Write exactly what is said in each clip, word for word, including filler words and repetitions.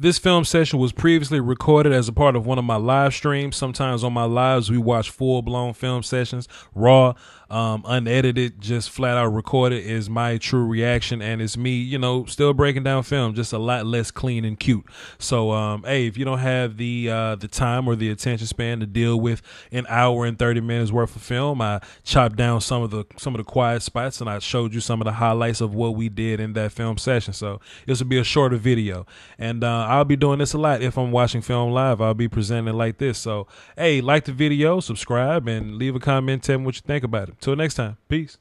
This film session was previously recorded as a part of one of my live streams. Sometimes on my lives, we watch full-blown film sessions, raw, um, unedited, just flat-out recorded is my true reaction, and it's me, you know, still breaking down film, just a lot less clean and cute. So, um, hey, if you don't have the uh, the time or the attention span to deal with an hour and thirty minutes worth of film, I chopped down some of the some of the quiet spots, and I showed you some of the highlights of what we did in that film session. So this will be a shorter video, and uh, I'll be doing this a lot. If I'm watching film live, I'll be presenting like this. So, hey, like the video, subscribe, and leave a comment telling me what you think about it. Till next time, peace.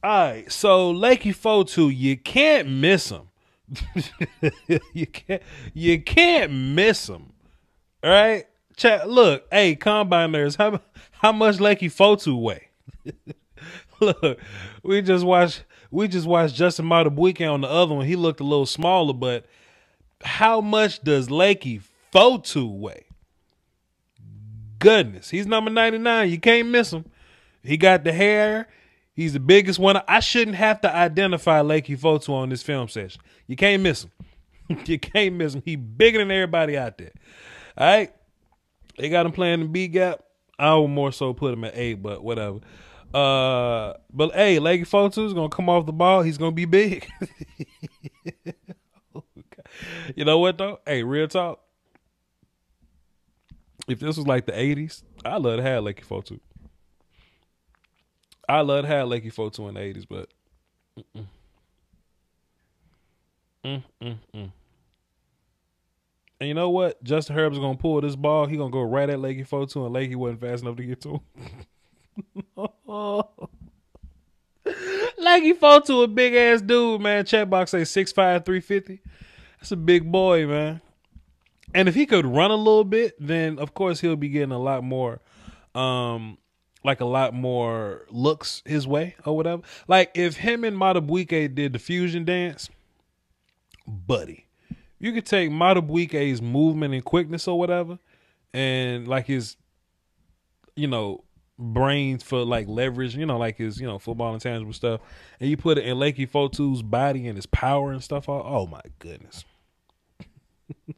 All right, so Leki Fotu, you can't miss him. you can't, you can't miss him. All right, chat. Look, hey, combine nerds, how how much Leki Fotu weigh? Look, we just watched we just watched Justin Matabuika on the other one. He looked a little smaller, but how much does Leki Fotu weigh? Goodness, he's number ninety-nine. You can't miss him. He got the hair. He's the biggest one. I shouldn't have to identify Leki Fotu on this film session. You can't miss him. You can't miss him. He's bigger than everybody out there. All right? They got him playing the B-gap. I would more so put him at A, but whatever. Uh, but, hey, Leki Fotu is going to come off the ball. He's going to be big. You know what, though? Hey, real talk. If this was like the eighties, I love to have Leki Fotu. I loved how Leki Fotu in the eighties, but mm-mm. Mm-mm-mm. And you know what? Justin Herbert's gonna pull this ball. He gonna go right at Leki Fotu, and Leki wasn't fast enough to get to him. Leki Fotu, a big ass dude, man. Chat box say six five, three fifty. That's a big boy, man. And if he could run a little bit, then of course he'll be getting a lot more. Um. Like a lot more looks his way or whatever. Like if him and Matabuike did the fusion dance, buddy, you could take Matabuike's movement and quickness or whatever, and like his, you know, brains for like leverage, you know, like his, you know, football intangible stuff, and you put it in Leki Fotu's body and his power and stuff. All, oh my goodness.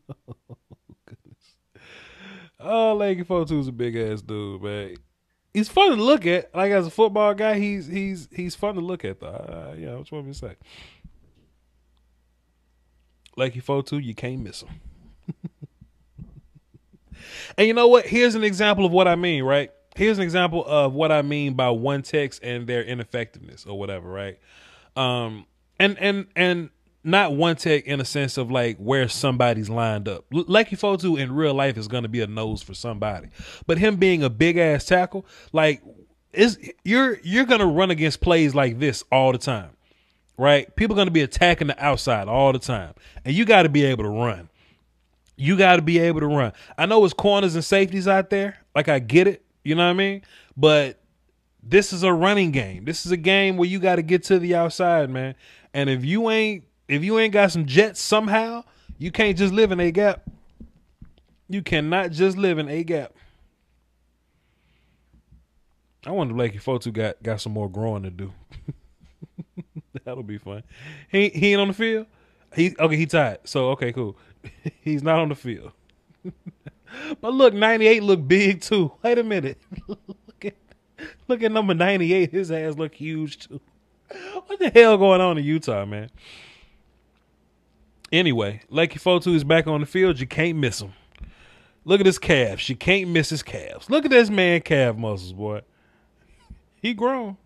Oh, goodness. Oh, Leki Fotu's a big ass dude, man. He's fun to look at. Like as a football guy, he's he's he's fun to look at though. Uh, yeah, what you want me to say? Leki Fotu, you can't miss him. And you know what? Here's an example of what I mean, right? Here's an example of what I mean by one text and their ineffectiveness or whatever, right? Um, and and and not one tech in a sense of like where somebody's lined up. Leki Fotu in real life is going to be a nose for somebody, but him being a big ass tackle, like is you're you're going to run against plays like this all the time, right? People are going to be attacking the outside all the time, and you got to be able to run. You got to be able to run. I know it's corners and safeties out there. Like I get it, you know what I mean, but this is a running game. This is a game where you got to get to the outside, man. And if you ain't If you ain't got some jets somehow, you can't just live in a gap. You cannot just live in a gap. I wonder if Leki Fotu got, got some more growing to do. That'll be fun. He he ain't on the field? He okay, he tied. So okay, cool. He's not on the field. But look, ninety-eight look big too. Wait a minute. Look at look at number ninety-eight. His ass look huge too. What the hell going on in Utah, man? Anyway, Leki Fotu is back on the field. You can't miss him. Look at his calves. You can't miss his calves. Look at this man calf muscles, boy. He grown.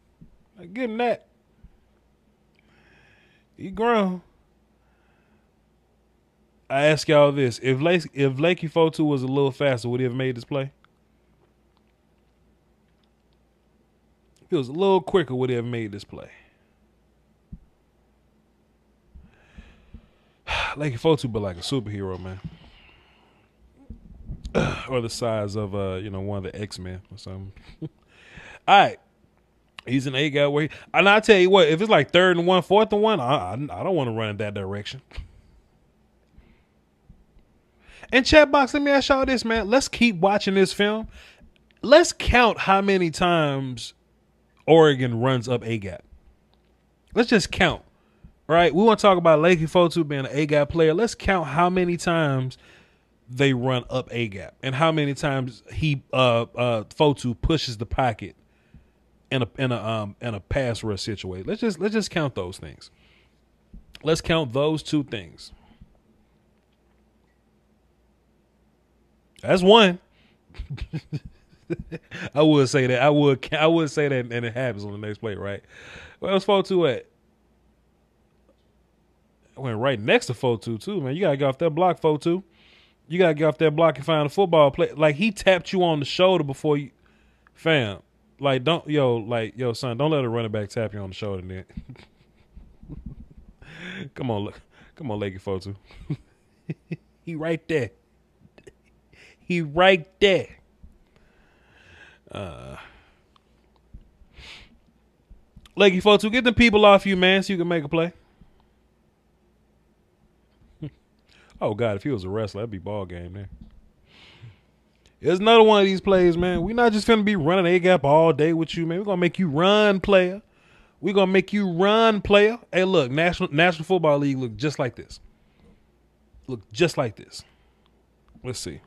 I give him that. He grown. I ask y'all this. If Le if Leki Fotu was a little faster, would he have made this play? If he was a little quicker, would he have made this play? Leki Fotu be like a superhero, man. Or the size of, uh, you know, one of the X-Men or something. All right. He's an A guy where he, and I tell you what, if it's like third and one, fourth and one, I, I, I don't want to run in that direction. And chat box, let me ask y'all this, man. Let's keep watching this film. Let's count how many times Oregon runs up A gap. Let's just count. Right? We want to talk about Leki Fotu being an A gap player. Let's count how many times they run up A gap and how many times he uh uh Fotu pushes the pocket in a in a um in a pass rush situation. Let's just let's just count those things. Let's count those two things. That's one. I would say that. I would I would say that, and it happens on the next play, right? Where was Fotu at? I went right next to Fotu too, man. You gotta get off that block, Fotu. You gotta get off that block and find a football play. Like, he tapped you on the shoulder before you, fam. Like, don't yo, like yo, son, don't let a running back tap you on the shoulder, then. Come on, look, come on, Leki Fotu. He right there. He right there. Uh, Leki Fotu, get the people off you, man, so you can make a play. Oh, God, if he was a wrestler, that'd be ball game, man. It's another one of these plays, man. We're not just going to be running A-gap all day with you, man. We're going to make you run, player. We're going to make you run, player. Hey, look, National National Football League look just like this. Look just like this. Let's see.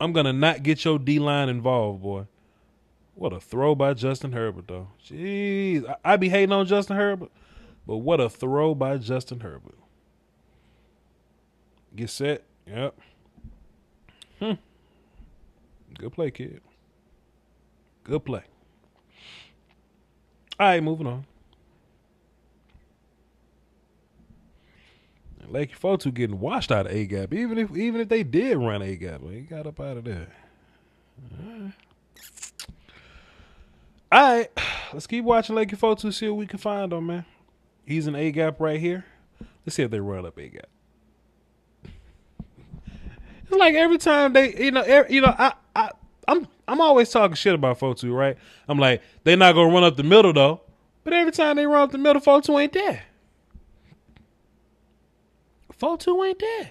I'm going to not get your D-line involved, boy. What a throw by Justin Herbert, though. Jeez, I, I be hating on Justin Herbert. But what a throw by Justin Herbert. Get set. Yep. Hmm. Good play, kid. Good play. All right, moving on. Leki Fotu getting washed out of A-gap. Even if even if they did run A-gap, he got up out of there. All right. All right. Let's keep watching Leki Fotu, see what we can find on, man. He's an A-gap right here. Let's see if they run up A-gap. It's like every time they, you know, every, you know, I, I, I'm, I'm always talking shit about Fotu, right? I'm like, they're not gonna run up the middle though. But every time they run up the middle, Fotu ain't there. Fotu ain't there.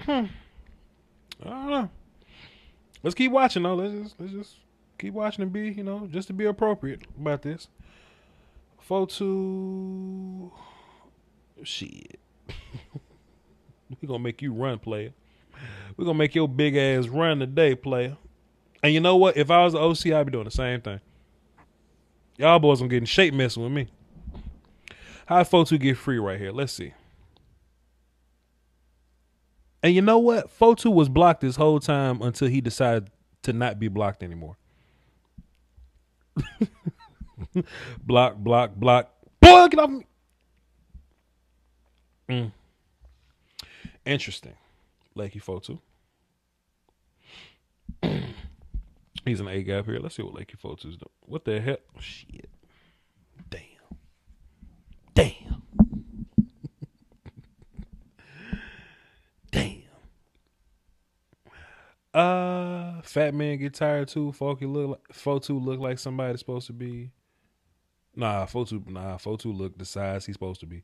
Hmm. I don't know. Let's keep watching though. Let's just, let's just. Keep watching and be, you know, just to be appropriate about this. Fotu. Shit. We're going to make you run, player. We're going to make your big ass run today, player. And you know what? If I was the O C, I'd be doing the same thing. Y'all boys going to get in shape messing with me. How'd Fotu get free right here? Let's see. And you know what? Fotu was blocked this whole time until he decided to not be blocked anymore. Block, block, block. Boy, get off me. Mm. Interesting. Leki Fotu. He's an A-gap here. Let's see what Leki Fotu's doing. What the hell? Oh, shit. Damn. Damn. Damn. Uh, fat man get tired too. Folky look like, Fotu look like somebody's supposed to be. Nah, Fotu, nah, Fotu look the size he's supposed to be.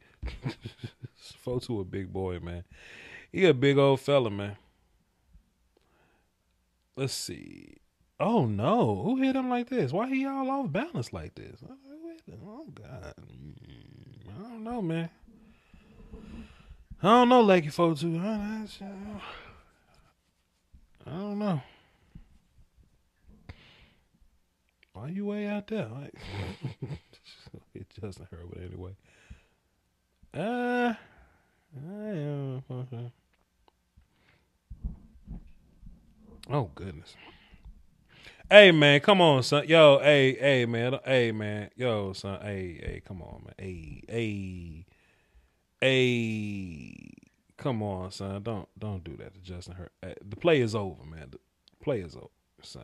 Fotu a big boy, man. He a big old fella, man. Let's see. Oh no, who hit him like this? Why he all off balance like this? Oh God, I don't know, man. I don't know, Leki Fotu. Huh? I don't know. Why you way out there? Like, it Justin Herbert anyway. Uh, I oh goodness. Hey man, come on, son. Yo, hey, hey man, hey man, yo, son, hey, hey, come on, man, hey, hey, hey. Come on, son. Don't don't do that to Justin Herbert. The play is over, man. The play is over, son.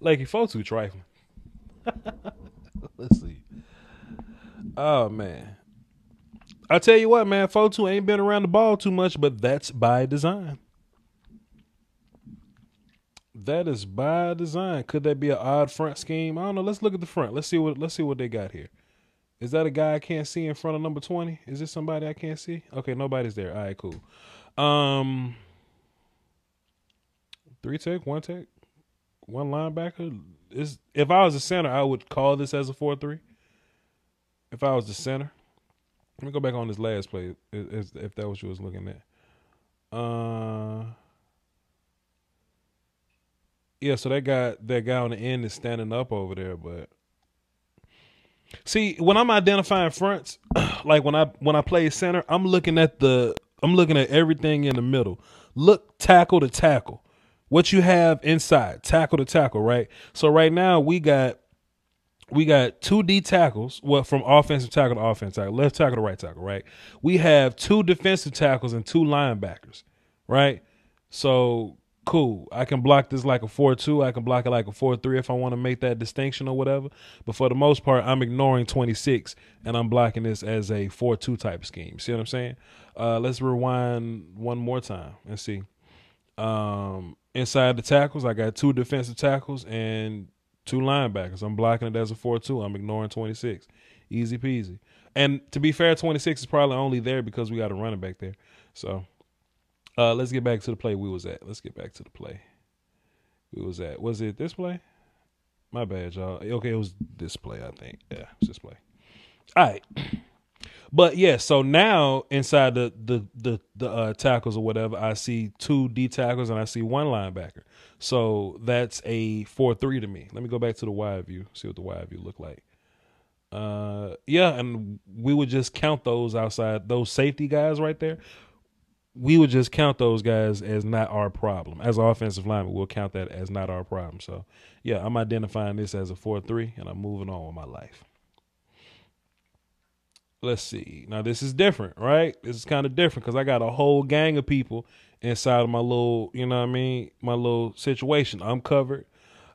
Leki Fotu trifling. Let's see. Oh man. I tell you what, man, Fotu ain't been around the ball too much, but that's by design. That is by design. Could that be an odd front scheme? I don't know. Let's look at the front. Let's see what let's see what they got here. Is that a guy I can't see in front of number twenty? Is this somebody I can't see? Okay, nobody's there. All right, cool. Um, three tech, one tech, one linebacker. Is if I was a center, I would call this as a four three. If I was the center, let me go back on this last play. If, if that was what you was looking at, uh, yeah. So that guy, that guy on the end is standing up over there. But see, when I'm identifying fronts, like when I when I play center, I'm looking at the I'm looking at everything in the middle. Look tackle to tackle. What you have inside, tackle to tackle, right? So right now we got we got two D tackles, well, from offensive tackle to offensive tackle, left tackle to right tackle, right? We have two defensive tackles and two linebackers, right? So cool. I can block this like a four two. I can block it like a four three if I want to make that distinction or whatever. But for the most part, I'm ignoring twenty-six, and I'm blocking this as a four two type scheme. See what I'm saying? Uh, let's rewind one more time and see. Um, inside the tackles, I got two defensive tackles and two linebackers. I'm blocking it as a four two. I'm ignoring twenty-six. Easy peasy. And to be fair, twenty-six is probably only there because we got a running back there. So... Uh, let's get back to the play we was at. Let's get back to the play we was at. Was it this play? My bad, y'all. Okay, it was this play, I think. Yeah, it was this play. All right. But, yeah, so now inside the the the, the uh, tackles or whatever, I see two D tackles and I see one linebacker. So that's a four three to me. Let me go back to the wide view, see what the wide view looked like. Uh, yeah, and we would just count those outside, those safety guys right there. We would just count those guys as not our problem. As an offensive lineman, we'll count that as not our problem. So, yeah, I'm identifying this as a four three, and I'm moving on with my life. Let's see. Now, this is different, right? This is kind of different because I got a whole gang of people inside of my little, you know what I mean, my little situation. I'm covered.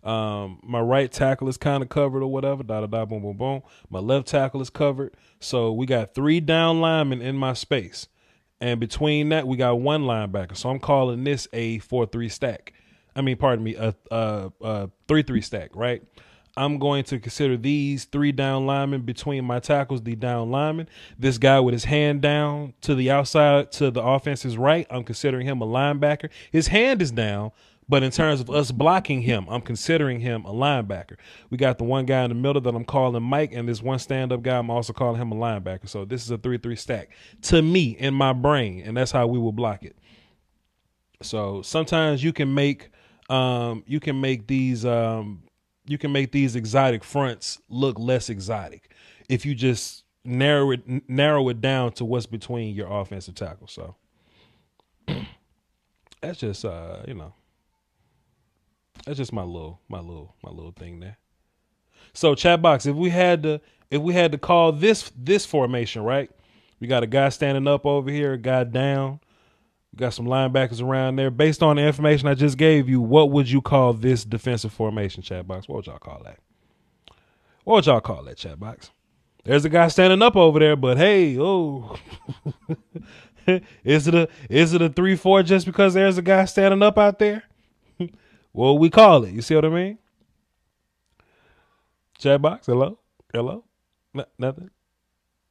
Um, my right tackle is kind of covered or whatever, da-da-da, boom, boom, boom. My left tackle is covered. So we got three down linemen in my space. And between that, we got one linebacker. So I'm calling this a four three stack. I mean, pardon me, a three three stack, right? I'm going to consider these three down linemen between my tackles the down linemen. This guy with his hand down to the outside, to the offense's right, I'm considering him a linebacker. His hand is down, but in terms of us blocking him, I'm considering him a linebacker. We got the one guy in the middle that I'm calling Mike, and this one stand-up guy, I'm also calling him a linebacker. So this is a three three stack to me in my brain, and that's how we will block it. So sometimes you can make um, you can make these um, you can make these exotic fronts look less exotic if you just narrow it narrow it down to what's between your offensive tackle. So that's just uh, you know. That's just my little, my little, my little thing there. So chat box, if we had to, if we had to call this, this formation, right? We got a guy standing up over here, a guy down. We got some linebackers around there. Based on the information I just gave you, what would you call this defensive formation, chat box? What would y'all call that? What would y'all call that, chat box? There's a guy standing up over there, but hey, oh, is it a, is it a three, four just because there's a guy standing up out there? Well, we call it. You see what I mean? Chat box, hello? Hello? N nothing?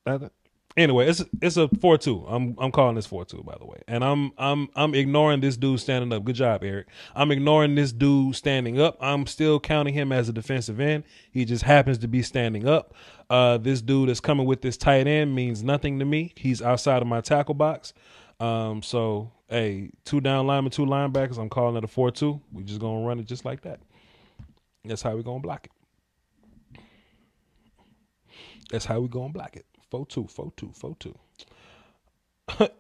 Nothing? Anyway, it's it's a four two. I'm I'm calling this four two, by the way. And I'm I'm I'm ignoring this dude standing up. Good job, Eric. I'm ignoring this dude standing up. I'm still counting him as a defensive end. He just happens to be standing up. Uh, this dude that's coming with this tight end means nothing to me. He's outside of my tackle box. Um, so hey, two down linemen, two linebackers. I'm calling it a four two. We just gonna run it just like that. That's how we gonna block it. That's how we gonna block it. four two, four two, four two.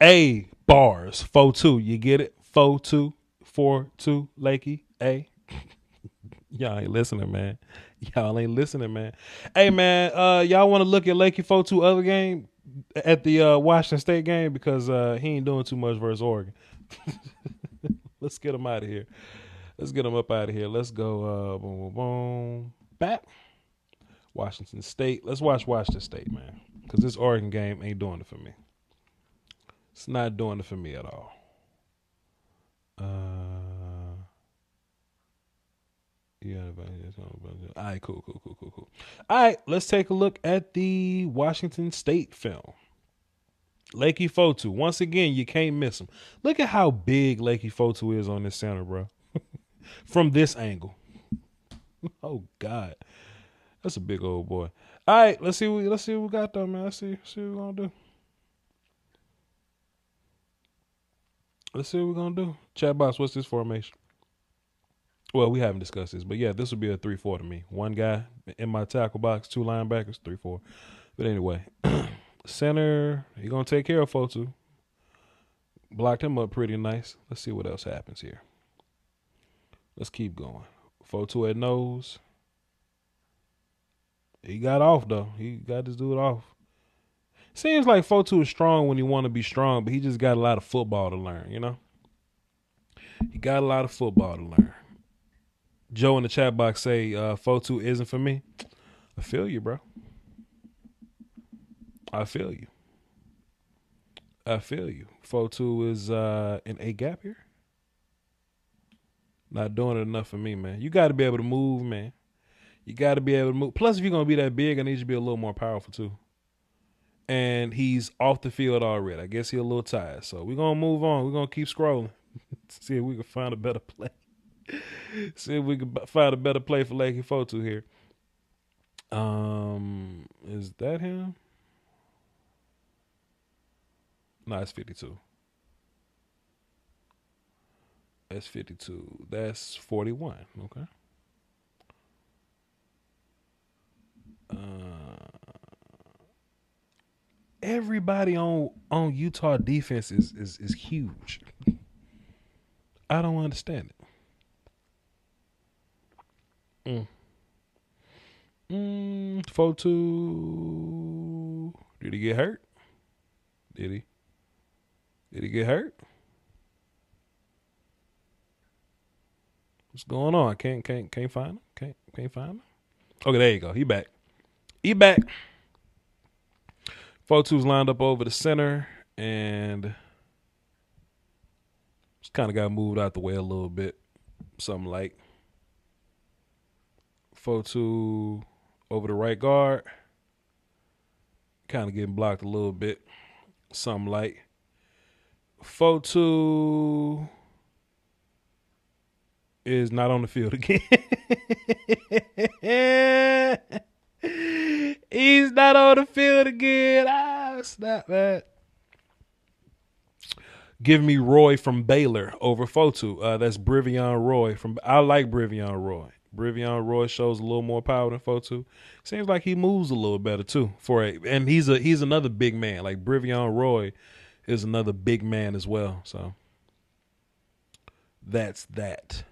A bars, four two. You get it? four two, four two, Lakey. A. Y'all ain't listening, man. Y'all ain't listening, man. Hey, man. Uh, y'all want to look at Leki Fotu other game? At the uh, Washington State game, because uh, he ain't doing too much versus Oregon. Let's get him out of here. Let's get him up out of here. Let's go. Uh, boom, boom, boom. Back. Washington State. Let's watch Washington State, man, because this Oregon game ain't doing it for me. It's not doing it for me at all. Uh, Yeah, all right, cool, cool, cool, cool, cool. All right, let's take a look at the Washington State film. Leki Fotu. Once again, you can't miss him. Look at how big Leki Fotu is on this center, bro. From this angle. Oh, God. That's a big old boy. All right, let's see what, let's see what we got, though, man. Let's see, see what we're going to do. Let's see what we're going to do. Chat box, what's this formation? Well, we haven't discussed this, but yeah, this would be a three four to me. One guy in my tackle box, two linebackers, three four. But anyway, center, you're going to take care of Fotu. Blocked him up pretty nice. Let's see what else happens here. Let's keep going. Fotu at nose. He got off, though. He got this dude off. Seems like Fotu is strong when he want to be strong, but he just got a lot of football to learn, you know? He got a lot of football to learn. Joe in the chat box say, uh, Fotu isn't for me. I feel you, bro. I feel you. I feel you. Fotu is uh, in a gap here. Not doing it enough for me, man. You got to be able to move, man. You got to be able to move. Plus, if you're going to be that big, I need you to be a little more powerful, too. And he's off the field already. I guess he's a little tired. So we're going to move on. We're going to keep scrolling. See if we can find a better play. See if we can find a better play for Leki Fotu here. Um, is that him? No, it's fifty-two. That's fifty-two. That's forty-one. Okay. Uh, everybody on on Utah defense is is is huge. I don't understand it. Mm. Mm, Fotu. Did he get hurt? Did he? Did he get hurt? What's going on? I can't can't can't find him. Can't can't find him. Okay, there you go. He back. He back. Fotu's lined up over the center and just kind of got moved out the way a little bit. Something like. Fotu over the right guard. Kind of getting blocked a little bit. Something like. Fotu is not on the field again. He's not on the field again. Ah, snap, man. Give me Roy from Baylor over Fotu. Uh, that's Bravvion Roy. From I like Bravvion Roy. Bravvion Roy shows a little more power than Fotu. Seems like he moves a little better too. For a and he's a he's another big man. Like Bravvion Roy is another big man as well. So that's that.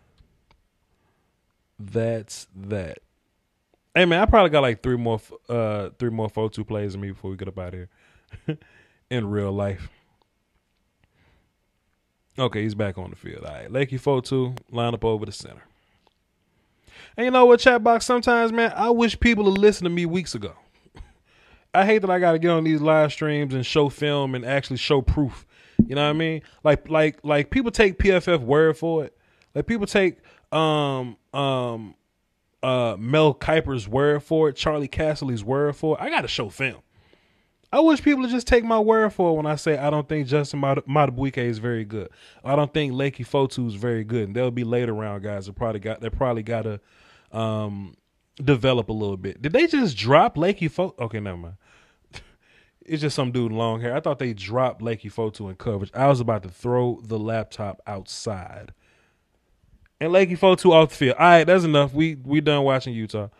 That's that. Hey man, I probably got like three more, uh, three more Fotu plays than me before we get up out of here in real life. Okay, he's back on the field. All right, Leki Fotu line up over the center. And you know what, chat box? Sometimes, man, I wish people would listen to me weeks ago. I hate that I got to get on these live streams and show film and actually show proof. You know what I mean? Like, like, like people take P F F word for it. Like people take um, um, uh, Mel Kuyper's word for it, Charlie Cassidy's word for it. I got to show film. I wish people would just take my word for it when I say I don't think Justin Matabuika is very good. I don't think Leki Fotu is very good. And there'll be later round guys that probably got that probably got to um, develop a little bit. Did they just drop Leki Fotu? Okay, never mind. It's just some dude in long hair. I thought they dropped Leki Fotu in coverage. I was about to throw the laptop outside. And Leki Fotu off the field. All right, that's enough. We we done watching Utah.